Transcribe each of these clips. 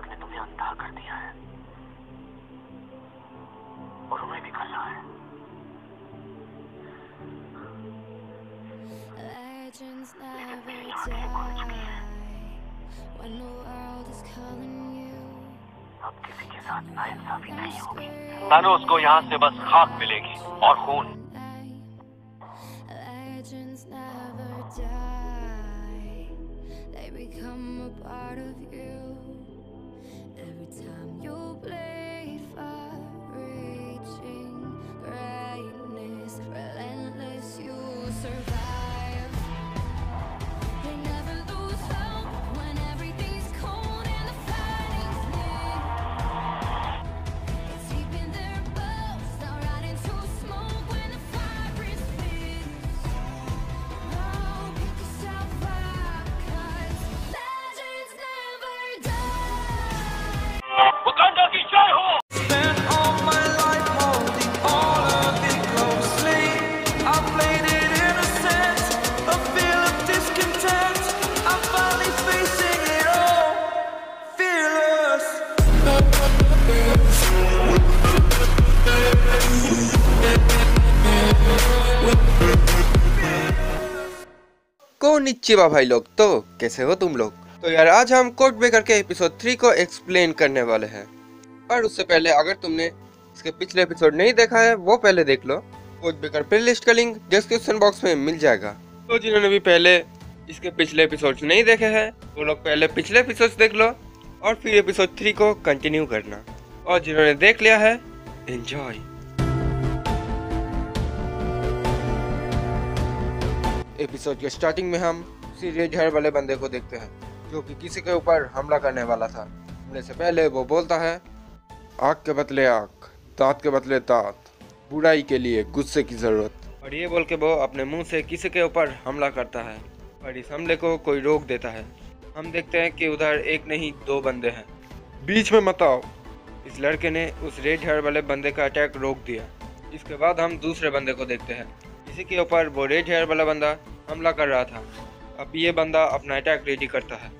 दिमाग ने तुम्हें अंधा कर दिया है और हमें भी करना है। लेकिन मेरी आंखें खुल चुकी हैं। अब किसी के साथ नाइंसाफी नहीं होगी। तानोस को यहाँ से बस खाक मिलेगी और खून। कोनिच्चिवा भाई लोग, तो कैसे हो तुम लोग? तो यार आज हम कोड ब्रेकर के एपिसोड 3 को एक्सप्लेन करने वाले हैं, पर उससे पहले अगर तुमने इसके पिछले एपिसोड नहीं देखा है वो पहले देख लो। कोड ब्रेकर प्लेलिस्ट का लिंक डिस्क्रिप्शन बॉक्स में मिल जाएगा। तो जिन्होंने भी पहले इसके पिछले एपिसोड नहीं देखे हैं वो लोग पहले पिछले एपिसोड देख लो और फिर एपिसोड 3 को कंटिन्यू करना, और जिन्होंने देख लिया है एंजॉय। एपिसोड के स्टार्टिंग में हम सीरियल जहर वाले बंदे को देखते हैं जो कि किसी के ऊपर हमला करने वाला था। हमले से पहले वो बोलता है, आग के बदले आग, दांत के बदले दांत, बुराई के लिए गुस्से की जरूरत। और ये बोल के वो अपने मुंह से किसी के ऊपर हमला करता है और इस हमले को कोई रोक देता है। हम देखते हैं कि उधर एक नहीं दो बंदे हैं। बीच में मत आओ। इस लड़के ने उस रेड हेयर वाले बंदे का अटैक रोक दिया। इसके बाद हम दूसरे बंदे को देखते हैं, इसी के ऊपर वो रेड हेयर वाला बंदा हमला कर रहा था। अब ये बंदा अपना अटैक रेडी करता है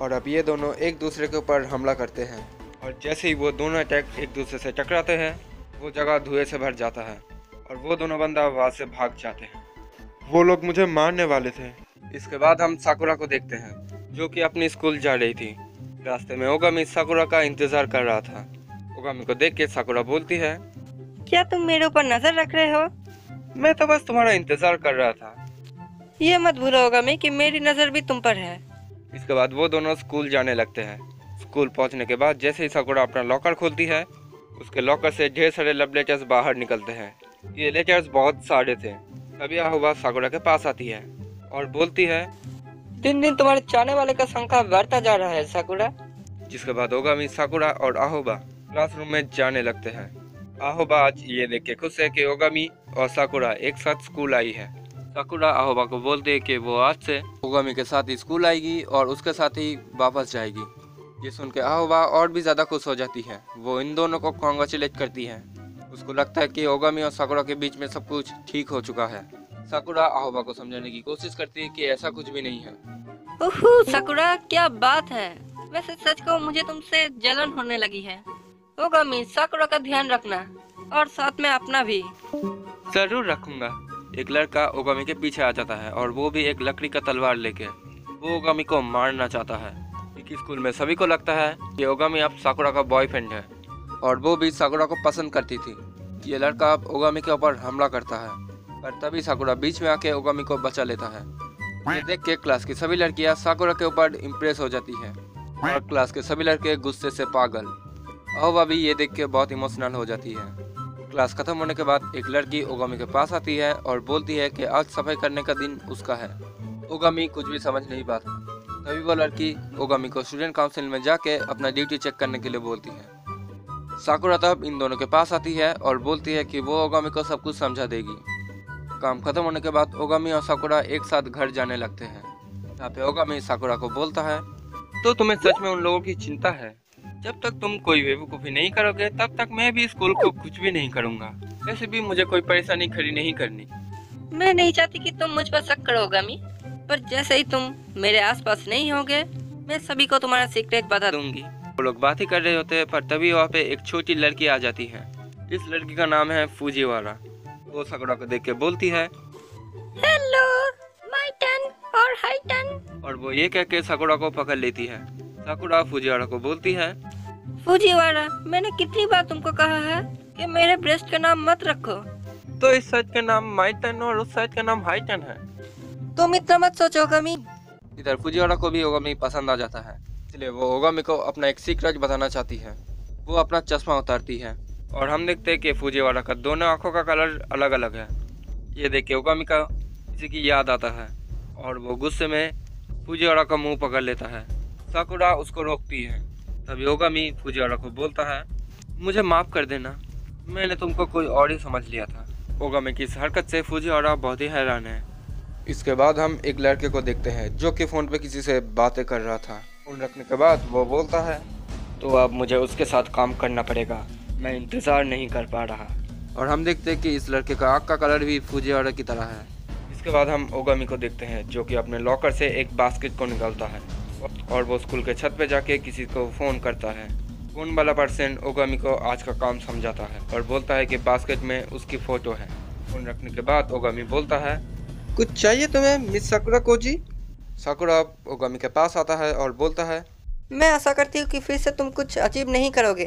और अब ये दोनों एक दूसरे के ऊपर हमला करते हैं, और जैसे ही वो दोनों अटैक एक दूसरे से टकराते हैं वो जगह धुएं से भर जाता है और वो दोनों बंदा वहाँ से भाग जाते हैं। वो लोग मुझे मारने वाले थे। इसके बाद हम साकुरा को देखते हैं जो कि अपनी स्कूल जा रही थी। रास्ते में ओगामी साकुरा का इंतजार कर रहा था। ओगामी को देख के साकुरा बोलती है, क्या तुम मेरे ऊपर नजर रख रहे हो? मैं तो बस तुम्हारा इंतजार कर रहा था। ये मत भूलो ओगामी कि मेरी नजर भी तुम पर है। इसके बाद वो दोनों स्कूल जाने लगते हैं। स्कूल पहुंचने के बाद जैसे ही साकुरा अपना लॉकर खोलती है उसके लॉकर से ढेर सारे लव लेटर्स बाहर निकलते हैं। ये लेटर्स बहुत सारे थे। तभी आहुबा साकुरा के पास आती है और बोलती है, दिन दिन तुम्हारे चाहने वाले का संख्या बढ़ता जा रहा है साकुरा। जिसके बाद ओगामी, साकुरा और आहुबा क्लासरूम में जाने लगते हैं। आहुबा आज ये देख के खुश है कि ओगामी और साकुरा एक साथ स्कूल आई है। साकुरा आहुबा को बोलती है कि वो आज से ओगामी के साथ ही स्कूल आएगी और उसके साथ ही वापस जाएगी। ये सुन के आहुबा और भी ज़्यादा खुश हो जाती है। वो इन दोनों को कॉन्ग्रेचुलेट करती है। उसको लगता है कि ओगामी और साकुरा के बीच में सब कुछ ठीक हो चुका है। साकुरा आहुबा को समझाने की कोशिश करती है कि ऐसा कुछ भी नहीं है। ओहो साकुरा, क्या बात है। वैसे सच को मुझे तुमसे जलन होने लगी है। ओगामी, साकुरा का ध्यान रखना और साथ में अपना भी। जरूर रखूंगा। एक लड़का ओगामी के पीछे आ जाता है और वो भी एक लकड़ी का तलवार लेके। वो ओगामी को मारना चाहता है क्योंकि स्कूल में सभी को लगता है कि ओगामी अब साकुरा का बॉयफ्रेंड है और वो भी साकुरा को पसंद करती थी। ये लड़का अब ओगामी के ऊपर हमला करता है, पर तभी साकुरा बीच में आके ओगामी को बचा लेता है। ये देख के क्लास की सभी लड़कियाँ साकुरा के ऊपर इम्प्रेस हो जाती है और क्लास के सभी लड़के गुस्से से पागल। आहुबा भी ये देख के बहुत इमोशनल हो जाती है। क्लास खत्म होने के बाद एक लड़की ओगामी के पास आती है और बोलती है कि आज सफाई करने का दिन उसका है। ओगामी कुछ भी समझ नहीं पाता। तभी वो लड़की ओगामी को स्टूडेंट काउंसिल में जाके अपना ड्यूटी चेक करने के लिए बोलती है। साकुरा तब इन दोनों के पास आती है और बोलती है कि वो ओगामी को सब कुछ समझा देगी। काम खत्म होने के बाद ओगामी और साकुरा एक साथ घर जाने लगते हैं। यहाँ पे ओगामी साकुरा को बोलता है, तो तुम्हें सच में उन लोगों की चिंता है। जब तक तुम कोई बेवकूफ़ी नहीं करोगे तब तक मैं भी स्कूल को कुछ भी नहीं करूंगा। वैसे भी मुझे कोई परेशानी खड़ी नहीं करनी। मैं नहीं चाहती कि तुम मुझ पर शक करो ओगामी, पर जैसे ही तुम मेरे आसपास नहीं होगे मैं सभी को तुम्हारा सीक्रेट बता दूंगी। वो लोग बात ही कर रहे होते हैं पर तभी वहाँ पे एक छोटी लड़की आ जाती है। इस लड़की का नाम है फूजीवारा। वो सकुरा को देख के बोलती है हेलो माय टर्न और हाय टर्न, और वो ये कह के सकुरा को पकड़ लेती है। सकुरा फूजीवारा को बोलती है फूजीवारा मैंने कितनी बार तुमको कहा है कि मेरे ब्रेस्ट का नाम मत रखो। तो इस साइड का नाम माय टर्न और उस साइड का नाम हाय टर्न है, तुम इतना मत सोचो ओगामी। इधर फूजीवारा को भी ओगामी पसंद आ जाता है, इसलिए वो ओगामी को अपना एक सीक्रेट बताना चाहती है। वो अपना चश्मा उतारती है और हम देखते हैं कि फूजीवारा का दोनों आंखों का कलर अलग अलग है। ये देख के ओगामी का किसी की याद आता है और वो गुस्से में फूजीवारा का मुंह पकड़ लेता है। साकुरा उसको रोकती है। तभी ओगामी फूजीवारा को बोलता है मुझे माफ़ कर देना, मैंने तुमको कोई और ही समझ लिया था। ओगामी की इस हरकत से फूजीवारा बहुत ही हैरान है। इसके बाद हम एक लड़के को देखते हैं जो कि फ़ोन पे किसी से बातें कर रहा था। फ़ोन रखने के बाद वो बोलता है तो अब मुझे उसके साथ काम करना पड़ेगा, मैं इंतज़ार नहीं कर पा रहा। और हम देखते हैं कि इस लड़के का आँख का कलर भी फूजीवारा की तरह है। इसके बाद हम ओगामी को देखते हैं जो कि अपने लॉकर से एक बास्केट को निकालता है और वो स्कूल के छत पर जाके किसी को फ़ोन करता है। फ़ोन वाला पर्सन ओगामी को आज का काम समझाता है और बोलता है कि बास्केट में उसकी फ़ोटो है। फ़ोन रखने के बाद ओगामी बोलता है कुछ चाहिए तुम्हें miss Sakura Koji. Sakura Ogami के पास आता है और बोलता है मैं आशा करती हूँ कि फिर से तुम कुछ अजीब नहीं करोगे।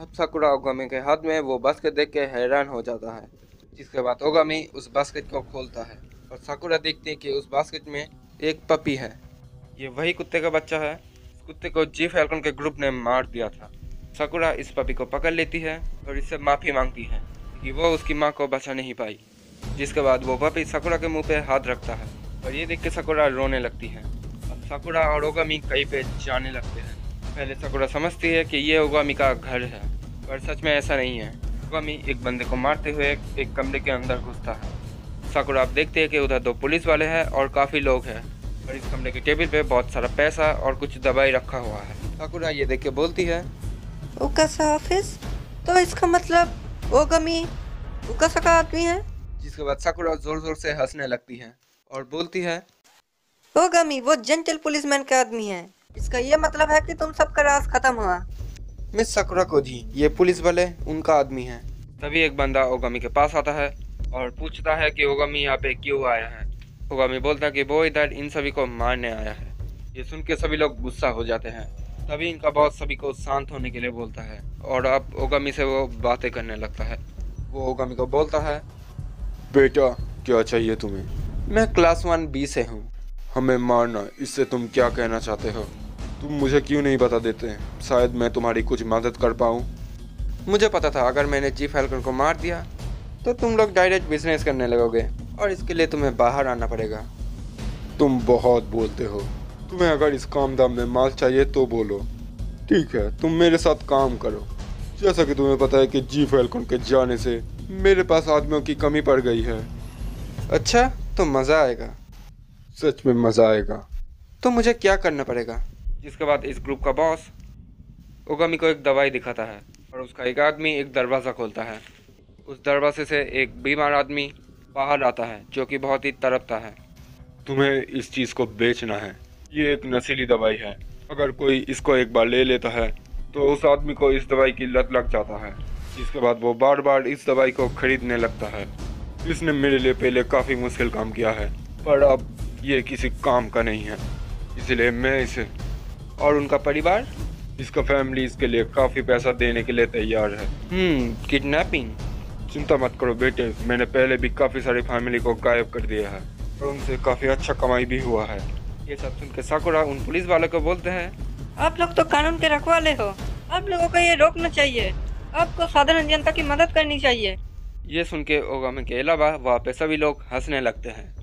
अब साकुरा ओगामी के हाथ में वो बास्केट देख के हैरान हो जाता है, जिसके बाद ओगामी उस बास्केट को खोलता है और साकुरा देखती है कि उस बास्केट में एक पपी है। ये वही कुत्ते का बच्चा है, कुत्ते को जी फैल्कन के ग्रुप ने मार दिया था। साकुरा इस पपी को पकड़ लेती है और इससे माफ़ी मांगती है कि वो उसकी माँ को बचा नहीं पाई, जिसके बाद वो पपी साकुरा के मुंह पे हाथ रखता है और ये देख के साकुरा रोने लगती है। अब साकुरा और ओगामी कहीं पे जाने लगते हैं। पहले साकुरा समझती है कि ये ओगामी का घर है पर सच में ऐसा नहीं है। ओगामी एक बंदे को मारते हुए एक कमरे के अंदर घुसता है। साकुरा आप देखते हैं कि उधर दो पुलिस वाले हैं और काफ़ी लोग हैं और इस कमरे के टेबल पर बहुत सारा पैसा और कुछ दवाई रखा हुआ है। साकुरा ये देख के बोलती है उकासा ऑफिस, तो इसका मतलब ओगामी उकासा का आदमी है। जिसके बाद साकुरा जोर जोर से हंसने लगती है और बोलती है ओगामी वो जेंटल पुलिसमैन का आदमी है, इसका ये मतलब है कि तुम सबका राज खत्म हुआ मिस साकुरा को जी, ये पुलिस वाले उनका आदमी है। तभी एक बंदा ओगामी के पास आता है और पूछता है कि ओगामी यहाँ पे क्यों आया है। ओगामी बोलता है कि वो इधर इन सभी को मारने आया है। ये सुन के सभी लोग गुस्सा हो जाते हैं। तभी इनका बॉस सभी को शांत होने के लिए बोलता है और अब ओगामी से वो बातें करने लगता है। वो ओगामी को बोलता है बेटा क्या चाहिए तुम्हें, मैं क्लास 1B से हूँ, हमें मारना इससे तुम क्या कहना चाहते हो, तुम मुझे क्यों नहीं बता देते, शायद मैं तुम्हारी कुछ मदद कर पाऊँ। मुझे पता था अगर मैंने जी फैल्कन को मार दिया तो तुम लोग डायरेक्ट बिजनेस करने लगोगे और इसके लिए तुम्हें बाहर आना पड़ेगा। तुम बहुत बोलते हो, तुम्हें अगर इस काम दाम में माल चाहिए तो बोलो। ठीक है तुम मेरे साथ काम करो, जैसा कि तुम्हें पता है कि जी फैल्कन के जाने से मेरे पास आदमियों की कमी पड़ गई है। अच्छा तो मज़ा आएगा, सच में मज़ा आएगा। तो मुझे क्या करना पड़ेगा। जिसके बाद इस ग्रुप का बॉस ओगामी को एक दवाई दिखाता है और उसका एक आदमी एक दरवाज़ा खोलता है। उस दरवाजे से एक बीमार आदमी बाहर आता है जो कि बहुत ही तड़पता है। तुम्हें इस चीज़ को बेचना है, ये एक नशीली दवाई है, अगर कोई इसको एक बार ले लेता है तो उस आदमी को इस दवाई की लत लग जाता है। जिसके बाद वो बार बार इस दवाई को खरीदने लगता है। इसने मेरे लिए पहले काफ़ी मुश्किल काम किया है पर अब ये किसी काम का नहीं है, इसलिए मैं इसे और उनका परिवार इसका फैमिली इसके लिए काफ़ी पैसा देने के लिए तैयार है। किडनैपिंग। चिंता मत करो बेटे, मैंने पहले भी काफ़ी सारी फैमिली को गायब कर दिया है और उनसे काफ़ी अच्छा कमाई भी हुआ है। ये सब सुन के साकुरा उन पुलिस वालों को बोलते हैं आप लोग तो कानून के रखवाले हो, आप लोगों को ये रोकना चाहिए, आपको साधारण जनता की मदद करनी चाहिए। ये सुन के ओगामी के अलावा वहाँ पे सभी लोग हंसने लगते हैं।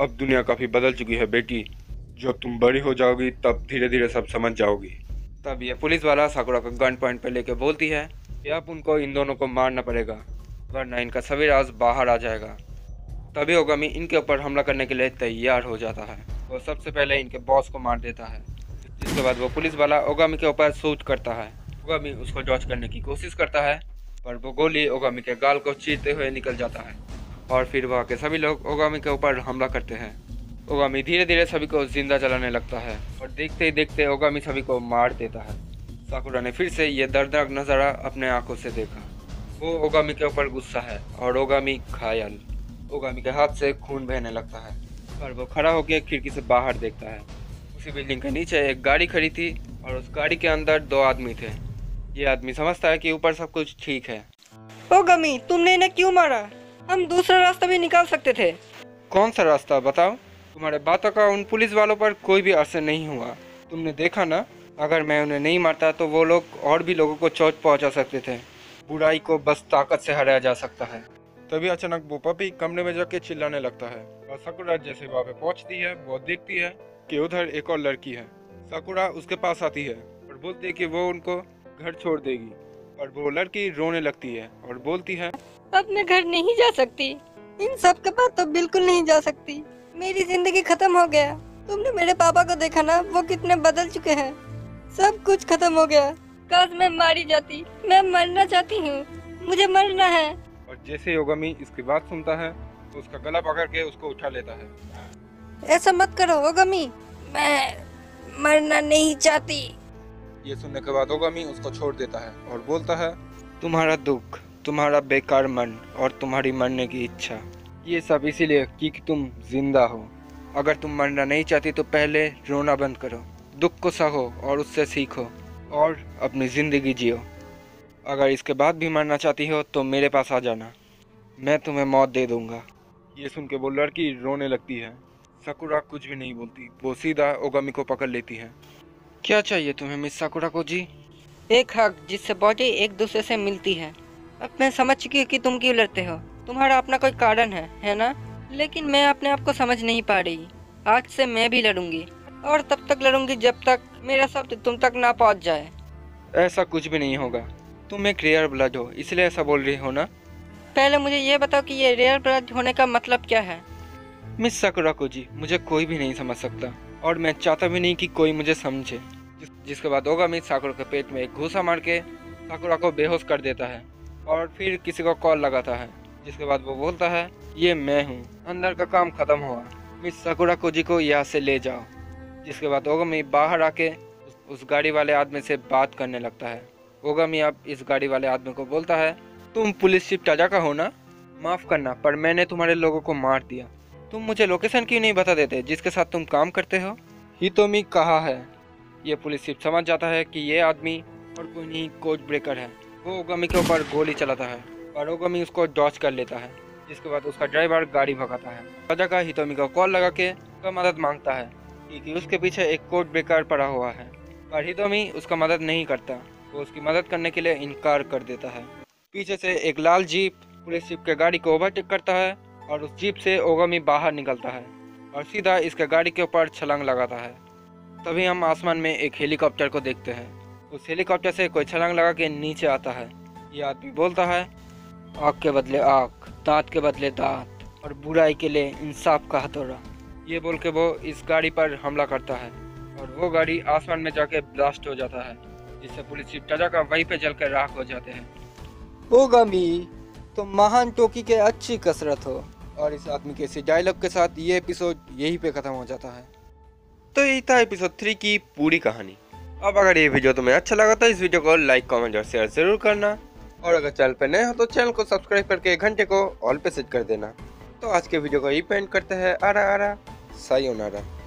अब दुनिया काफ़ी बदल चुकी है बेटी, जब तुम बड़ी हो जाओगी तब धीरे धीरे सब समझ जाओगी। तब ये पुलिस वाला साकुरा को गन पॉइंट पे लेके बोलती है कि अब उनको इन दोनों को मारना पड़ेगा वरना इनका सभी राज बाहर आ जाएगा। तभी ओगामी इनके ऊपर हमला करने के लिए तैयार हो जाता है। वो सबसे पहले इनके बॉस को मार देता है। जिसके बाद वो पुलिस वाला ओगामी के ऊपर शूट करता है। ओगामी उसको डॉज करने की कोशिश करता है पर वो गोली ओगामी के गाल को चीरते हुए निकल जाता है और फिर वहाँ के सभी लोग ओगामी के ऊपर हमला करते हैं। ओगामी धीरे धीरे सभी को जिंदा जलाने लगता है और देखते ही देखते ओगामी सभी को मार देता है। साकुरा ने फिर से यह दर्दनाक नज़ारा अपने आंखों से देखा। वो ओगामी के ऊपर गुस्सा है और ओगामी घायल। ओगामी के हाथ से खून बहने लगता है और वो खड़ा होकर खिड़की से बाहर देखता है। उसी बिल्डिंग के नीचे एक गाड़ी खड़ी थी और उस गाड़ी के अंदर दो आदमी थे। ये आदमी समझता है कि ऊपर सब कुछ ठीक है। ओगामी, तुमने इन्हें क्यों मारा? हम दूसरा रास्ता भी निकाल सकते थे। कौन सा रास्ता? बताओ। तुम्हारे बातों का उन पुलिस वालों पर कोई भी असर नहीं हुआ। तुमने देखा ना, अगर मैं उन्हें नहीं मारता तो वो लोग और भी लोगों को चोट पहुंचा सकते थे। बुराई को बस ताकत से हराया जा सकता है। तभी अचानक वो पपी कमरे में जाके चिल्लाने लगता है और साकुरा जैसे वहाँ पे पहुँचती है वो देखती है कि उधर एक और लड़की है। साकुरा उसके पास आती है और बोलती है कि वो उनको घर छोड़ देगी और वो लड़की रोने लगती है और बोलती है, अपने घर नहीं जा सकती, इन सब के पास तो बिल्कुल नहीं जा सकती, मेरी जिंदगी खत्म हो गया। तुमने मेरे पापा को देखा ना, वो कितने बदल चुके हैं, सब कुछ खत्म हो गया। काश मैं मारी जाती, मैं मरना चाहती हूँ, मुझे मरना है। और जैसे ओगामी इसकी बात सुनता है तो उसका गला पकड़ के उसको उठा लेता है। ऐसा मत करो ओगामी, मैं मरना नहीं चाहती। ये सुनने के बाद ओगामी उसको छोड़ देता है और बोलता है, तुम्हारा दुख, तुम्हारा बेकार मन और तुम्हारी मरने की इच्छा, ये सब इसीलिए कि तुम जिंदा हो। अगर तुम मरना नहीं चाहती तो पहले रोना बंद करो, दुख को सहो और उससे सीखो और अपनी ज़िंदगी जियो। अगर इसके बाद भी मरना चाहती हो तो मेरे पास आ जाना, मैं तुम्हें मौत दे दूँगा। ये सुन के वो लड़की रोने लगती है। साकुरा कुछ भी नहीं बोलती, वो सीधा ओगामी को पकड़ लेती है। क्या चाहिए तुम्हें मिस साकुरा को जी? एक हक जिससे बॉडी एक दूसरे से मिलती है। अब मैं समझ चुकी हूँ कि तुम क्यों लड़ते हो। तुम्हारा अपना कोई कारण है ना? लेकिन मैं अपने आप को समझ नहीं पा रही। आज से मैं भी लड़ूंगी और तब तक लड़ूंगी जब तक मेरा शब्द तुम तक ना पहुंच जाए। ऐसा कुछ भी नहीं होगा, तुम एक रेयर ब्लड हो, इसलिए ऐसा बोल रही हो ना? पहले मुझे ये बताओ कि ये रेयर ब्लड होने का मतलब क्या है? मिस साकुरा को जी, मुझे कोई भी नहीं समझ सकता और मैं चाहता भी नहीं कि कोई मुझे समझे। जिसके बाद ओगामी साकुरा के पेट में एक घूसा मार के साकुरा को बेहोश कर देता है और फिर किसी को कॉल लगाता है। जिसके बाद वो बोलता है, ये मैं हूँ, अंदर का काम खत्म हुआ, मिस साकुरा कोजी को यहाँ से ले जाओ। जिसके बाद ओगामी बाहर आके उस गाड़ी वाले आदमी से बात करने लगता है। ओगामी अब इस गाड़ी वाले आदमी को बोलता है, तुम पुलिस चीफ टाजा का हो ना? माफ़ करना पर मैंने तुम्हारे लोगों को मार दिया। तुम मुझे लोकेशन क्यों नहीं बता देते जिसके साथ तुम काम करते हो? हितोमी कहा है। ये पुलिस चीफ समझ जाता है कि ये आदमी और कोई नहीं कोड ब्रेकर है। वो ओगामी के ऊपर गोली चलाता है और ओगामी उसको डॉच कर लेता है। जिसके बाद उसका ड्राइवर गाड़ी भगाता है। राजा का हितोमी को कॉल लगा के उसका मदद मांगता है क्योंकि उसके पीछे एक कोड ब्रेकर पड़ा हुआ है, पर हितोमी उसका मदद नहीं करता। वो उसकी मदद करने के लिए इनकार कर देता है। पीछे से एक लाल जीप पुलिस जीप के गाड़ी को ओवरटेक करता है और उस जीप से ओगामी बाहर निकलता है और सीधा इसके गाड़ी के ऊपर छलांग लगाता है। तभी हम आसमान में एक हेलीकॉप्टर को देखते हैं। उस हेलीकॉप्टर से कोई छलांग लगा के नीचे आता है। ये आदमी बोलता है, आग के बदले आग, दांत के बदले दांत और बुराई के लिए इंसाफ का हथौड़ा। ये बोल के वो इस गाड़ी पर हमला करता है और वो गाड़ी आसमान में जाके ब्लास्ट हो जाता है, जिससे पुलिस चीफ टाजा का वहीं पे जलकर राख हो जाते हैं। ओगामी, तुम महान टोकी के अच्छी कसरत हो। और इस आदमी के इसी डायलॉग के साथ ये एपिसोड यहीं पे ख़त्म हो जाता है। तो यही था एपिसोड 3 की पूरी कहानी। अब अगर ये वीडियो तुम्हें अच्छा लगा तो इस वीडियो को लाइक, कमेंट और शेयर जरूर करना और अगर चैनल पर नए हो तो चैनल को सब्सक्राइब करके घंटे को ऑल पे सेट कर देना। तो आज के वीडियो को यहीं पे एंड करते हैं। आरा आरा सायोनारा।